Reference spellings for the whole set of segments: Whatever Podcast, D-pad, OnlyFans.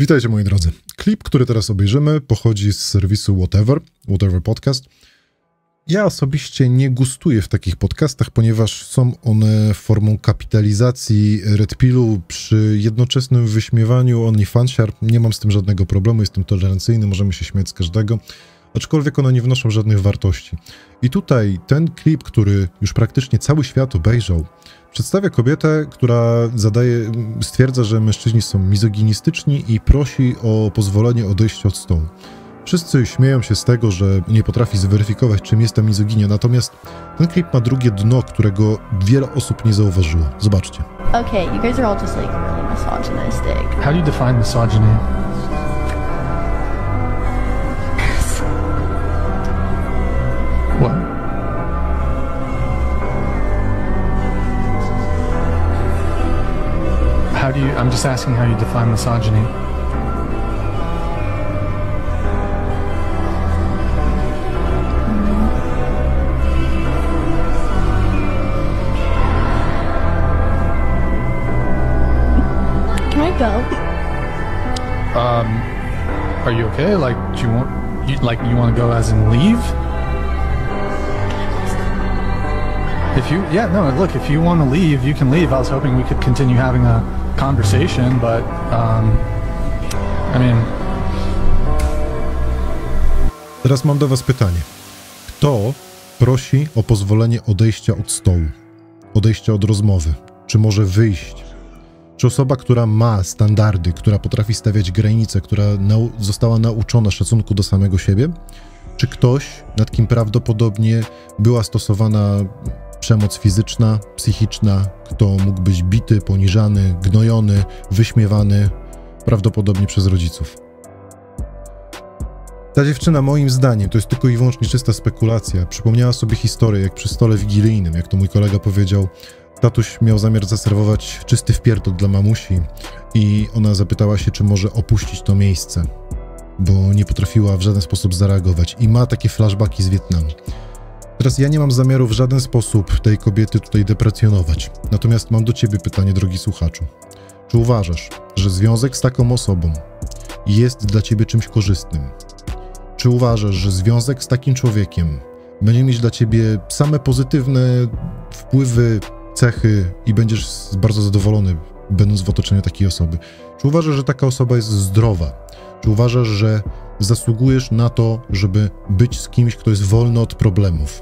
Witajcie moi drodzy. Klip, który teraz obejrzymy, pochodzi z serwisu Whatever Podcast. Ja osobiście nie gustuję w takich podcastach, ponieważ są one formą kapitalizacji Red Pillu przy jednoczesnym wyśmiewaniu OnlyFansia. Nie mam z tym żadnego problemu, jestem tolerancyjny, możemy się śmiać z każdego, aczkolwiek one nie wnoszą żadnych wartości. I tutaj ten klip, który już praktycznie cały świat obejrzał, przedstawia kobietę, która stwierdza, że mężczyźni są mizoginistyczni i prosi o pozwolenie odejścia od stołu. Wszyscy śmieją się z tego, że nie potrafi zweryfikować, czym jest ta mizoginia, natomiast ten klip ma drugie dno, którego wiele osób nie zauważyło. Zobaczcie. Okay, you guys are all just like really misogynistic. How do you define misogyny? What? I'm just asking how you define misogyny. Can I go? Are you okay? Like, do you want, you want to go as in leave? If you, yeah, no, look, if you want to leave, you can leave. I was hoping we could continue having a conversation, but I mean... Teraz mam do was pytanie. Kto prosi o pozwolenie odejścia od stołu? Odejścia od rozmowy? Czy może wyjść? Czy osoba, która ma standardy, która potrafi stawiać granice, która została nauczona szacunku do samego siebie? Czy ktoś, nad kim prawdopodobnie była stosowana przemoc fizyczna, psychiczna, kto mógł być bity, poniżany, gnojony, wyśmiewany, prawdopodobnie przez rodziców. Ta dziewczyna, moim zdaniem, to jest tylko i wyłącznie czysta spekulacja, przypomniała sobie historię, jak przy stole wigilijnym, jak to mój kolega powiedział, tatuś miał zamiar zaserwować czysty wpierdol dla mamusi i ona zapytała się, czy może opuścić to miejsce, bo nie potrafiła w żaden sposób zareagować i ma takie flashbacki z Wietnamu. Teraz ja nie mam zamiaru w żaden sposób tej kobiety tutaj deprecjonować. Natomiast mam do ciebie pytanie, drogi słuchaczu. Czy uważasz, że związek z taką osobą jest dla ciebie czymś korzystnym? Czy uważasz, że związek z takim człowiekiem będzie mieć dla ciebie same pozytywne wpływy, cechy i będziesz bardzo zadowolony, będąc w otoczeniu takiej osoby? Czy uważasz, że taka osoba jest zdrowa? Czy uważasz, że zasługujesz na to, żeby być z kimś, kto jest wolny od problemów?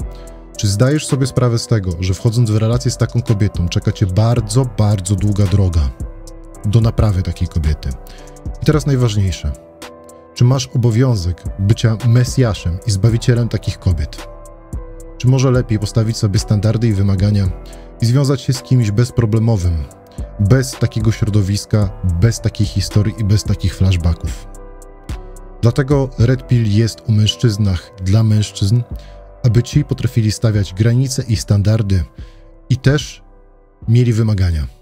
Czy zdajesz sobie sprawę z tego, że wchodząc w relację z taką kobietą czeka cię bardzo, bardzo długa droga do naprawy takiej kobiety? I teraz najważniejsze. Czy masz obowiązek bycia mesjaszem i zbawicielem takich kobiet? Czy może lepiej postawić sobie standardy i wymagania i związać się z kimś bezproblemowym, bez takiego środowiska, bez takiej historii i bez takich flashbacków? Dlatego Red Pill jest o mężczyznach dla mężczyzn, aby ci potrafili stawiać granice i standardy i też mieli wymagania.